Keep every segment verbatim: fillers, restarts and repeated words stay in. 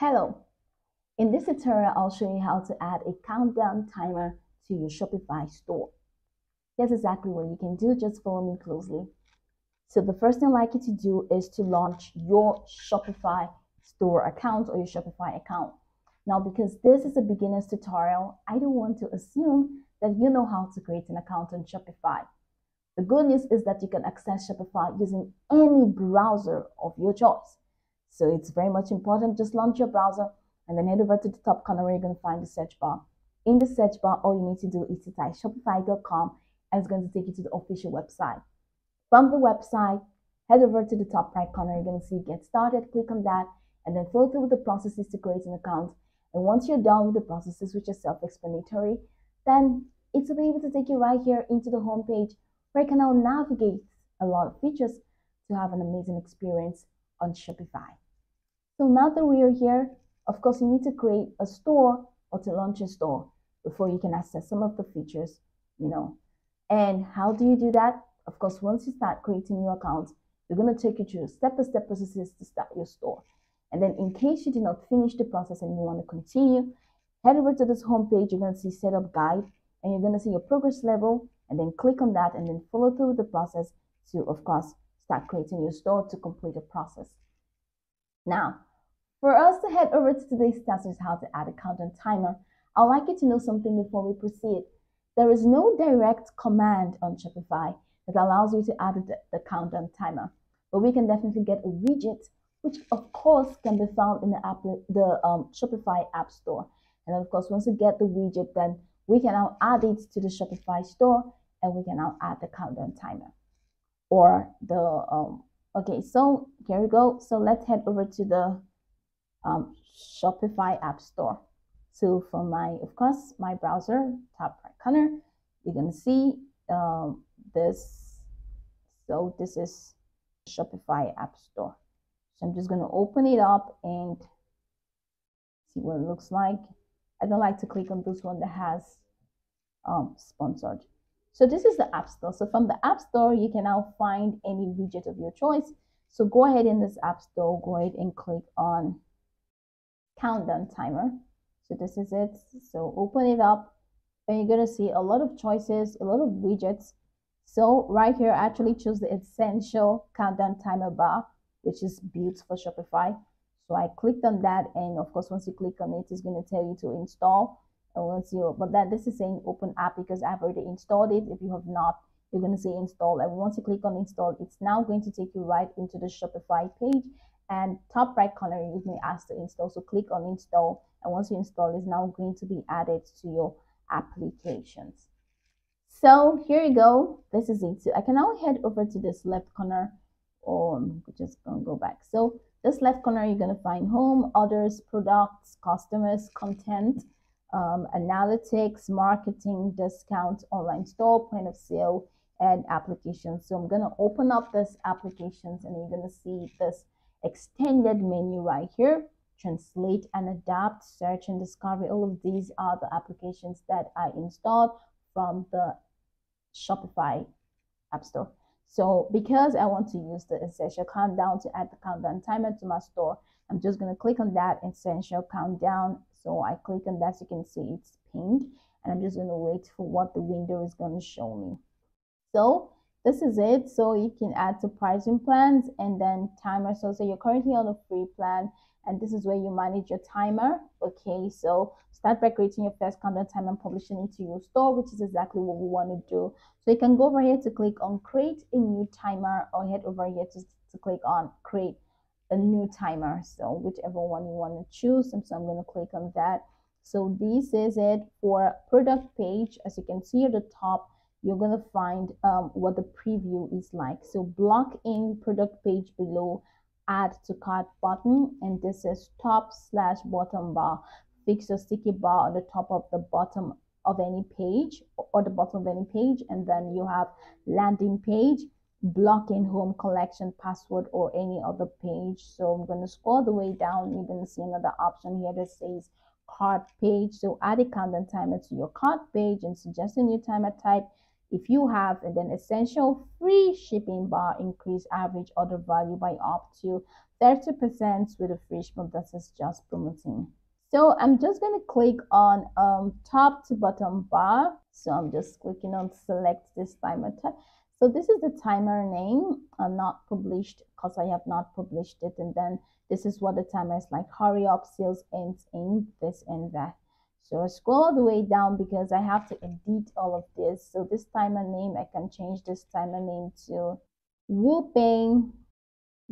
Hello, in this tutorial, I'll show you how to add a countdown timer to your Shopify store. Here's exactly what you can do, just follow me closely. So the first thing I'd like you to do is to launch your Shopify store account or your Shopify account. Now, because this is a beginner's tutorial, I don't want to assume that you know how to create an account on Shopify. The good news is that you can access Shopify using any browser of your choice. So it's very much important, just launch your browser and then head over to the top corner where you're going to find the search bar. In the search bar, all you need to do is to type shopify dot com and it's going to take you to the official website. From the website, head over to the top right corner, you're going to see Get Started, click on that and then follow through with the processes to create an account. And once you're done with the processes, which are self-explanatory, then it's able to take you right here into the home page where you can now navigate a lot of features to have an amazing experience on Shopify. So now that we are here, of course, you need to create a store or to launch a store before you can access some of the features, you know. And how do you do that? Of course, once you start creating your account, we're going to take you through step-by-step processes to start your store. And then in case you did not finish the process and you want to continue, head over to this home page, you're going to see Setup Guide, and you're going to see your progress level, and then click on that and then follow through the process to, of course, start creating your store to complete the process. Now, for us to head over to today's task is how to add a countdown timer, I'd like you to know something before we proceed. There is no direct command on Shopify that allows you to add the, the countdown timer, but we can definitely get a widget, which of course can be found in the, app, the um, Shopify App Store. And of course, once you get the widget, then we can now add it to the Shopify store and we can now add the countdown timer. Or the um okay so here we go. So let's head over to the um Shopify App Store. So from my of course my browser, top right corner, you can see um this. So this is Shopify App Store, so I'm just going to open it up and see what it looks like. I don't like to click on this one that has um sponsored. So this is the App Store. So from the App Store, you can now find any widget of your choice. So go ahead in this App Store, go ahead and click on Countdown Timer. So this is it. So open it up and you're going to see a lot of choices, a lot of widgets. So right here, I actually chose the Essential Countdown Timer bar, which is built for Shopify. So I clicked on that. And of course, once you click on it, it's going to tell you to install. Once you but that this is saying open app because I've already installed it. If you have not, you're going to say install, and once you click on install, it's now going to take you right into the Shopify page, and top right corner you can ask to install, so click on install, and once you install, it's now going to be added to your applications. So here you go, this is it. So I can now head over to this left corner, or um, just gonna go back. So this left corner you're going to find home, others, products, customers, content, Um, analytics, marketing, discounts, online store, point of sale, and applications. So I'm going to open up this applications and you're going to see this extended menu right here. Translate and adapt, search and discovery. All of these are the applications that I installed from the Shopify App Store. So because I want to use the Essential Countdown to add the countdown timer to my store, I'm just going to click on that Essential Countdown. So I click on that, so you can see it's pink, and I'm just going to wait for what the window is going to show me. So this is it. So you can add to pricing plans and then timer. So, so you're currently on a free plan, and this is where you manage your timer. Okay, so start by creating your first countdown timer and publishing it to your store, which is exactly what we want to do. So you can go over here to click on create a new timer, or head over here to, to click on create a new timer, so whichever one you want to choose. And so I'm going to click on that. So this is it for product page. As you can see at the top, you're going to find um, what the preview is like. So block in product page below add to cart button, and this is top slash bottom bar. Fix your sticky bar on the top of the bottom of any page or the bottom of any page, and then you have landing page, blocking home, collection, password, or any other page. So I'm going to scroll the way down, you're going to see another option here that says cart page. So add a countdown timer to your cart page and suggest a new timer type if you have, and then essential free shipping bar, increase average order value by up to thirty percent with a fresh month that is just promoting. So I'm just going to click on um, top to bottom bar. So I'm just clicking on select this timer type. So this is the timer name, uh, not published because I have not published it. And then this is what the timer is like, hurry up, sales ends in this and that. So I scroll all the way down because I have to edit all of this. So this timer name, I can change this timer name to whooping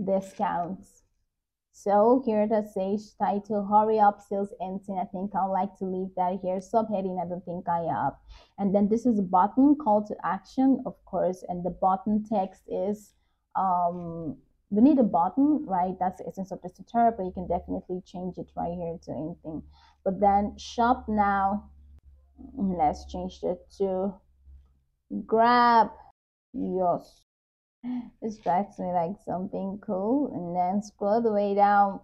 discounts. So here that says title, hurry up, sales ending. I think I'd like to leave that here. Subheading, I don't think I have. And then this is a button, call to action, of course. And the button text is, um, we need a button, right? That's the essence of this tutorial, but you can definitely change it right here to anything. But then shop now, let's change it to grab your. This strikes me like something cool. And then scroll the way down.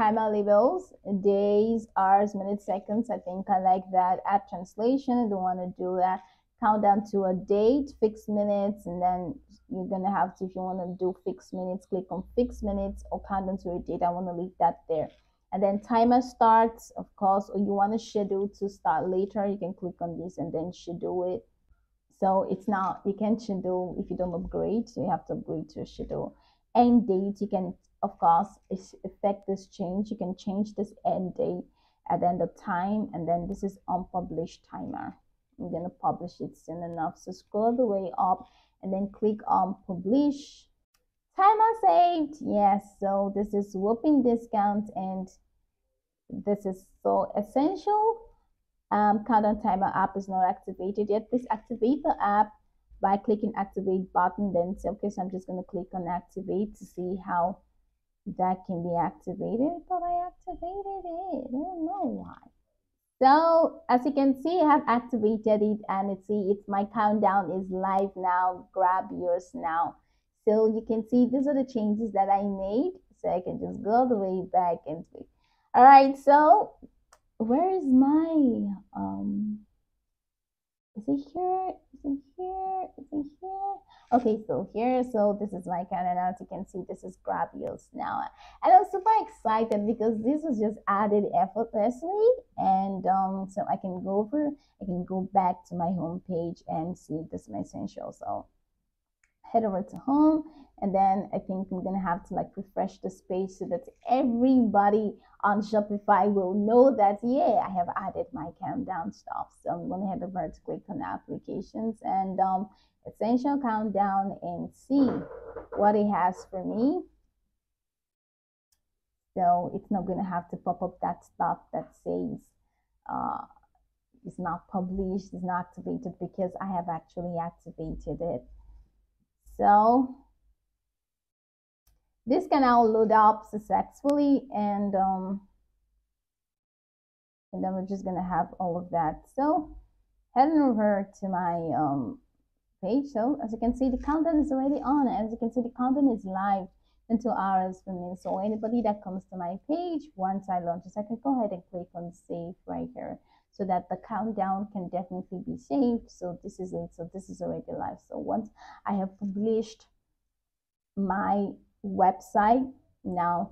Timer labels, days, hours, minutes, seconds. I think I like that. Add translation, I don't want to do that. Countdown to a date, fixed minutes. And then you're going to have to, if you want to do fixed minutes, click on fixed minutes or countdown to a date. I want to leave that there. And then timer starts, of course, or you want to schedule to start later. You can click on this and then schedule it. So it's now, you can schedule, if you don't upgrade, so you have to upgrade to a schedule. End date, you can, of course, affect this change. You can change this end date at the end of time. And then this is unpublished timer. I'm going to publish it soon enough. So scroll the way up and then click on publish. Timer saved. Yes. So this is whopping discount. And this is so essential. Um, countdown timer app is not activated yet. Please activate the app by clicking activate button. Then say, okay, so I'm just going to click on activate to see how that can be activated. But I activated it. I don't know why. So as you can see, I have activated it, and it's see it's my countdown is live now. Grab yours now. So you can see these are the changes that I made. So I can just go the way back and see. All right, so. Where is my um is it here is it here is it here okay, so here, so this is my countdown. As you can see, this is grab yours now, and I'm super excited because this was just added effortlessly. And um so I can go over I can go back to my home page and see this is my essential. So head over to home, and then I think I'm gonna have to like refresh the space so that everybody on Shopify will know that, yeah, I have added my countdown stuff. So I'm gonna head over to click on applications and um, essential countdown and see what it has for me. So it's not gonna have to pop up that stuff that says uh, it's not published, it's not activated, because I have actually activated it. So this can now load up successfully, and um, and then we're just gonna have all of that. So heading over to my um, page. So as you can see, the countdown is already on. As you can see, the countdown is live in two hours for me. So anybody that comes to my page, once I launch this, I can go ahead and click on save right here, so that the countdown can definitely be saved. So this is it. So this is already live. So once I have published my website, now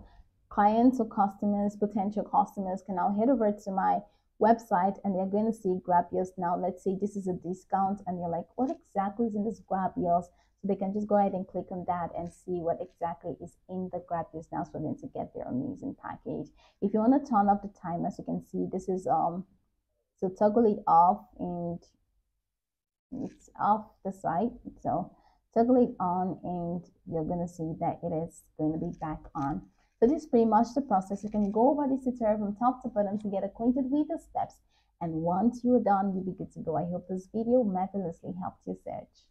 clients or customers, potential customers, can now head over to my website, and they're going to see grab yours now. Let's say this is a discount, and you're like, what exactly is in this grab yours? So they can just go ahead and click on that and see what exactly is in the grab yours now, so then to get their amazing package. If you want to turn up the timer, as you can see, this is um. So toggle it off, and it's off the site. So toggle it on, and you're going to see that it is going to be back on. So this is pretty much the process. You can go over this tutorial from top to bottom to get acquainted with the steps. And once you're done, you'll be good to go. I hope this video meticulously helped you search.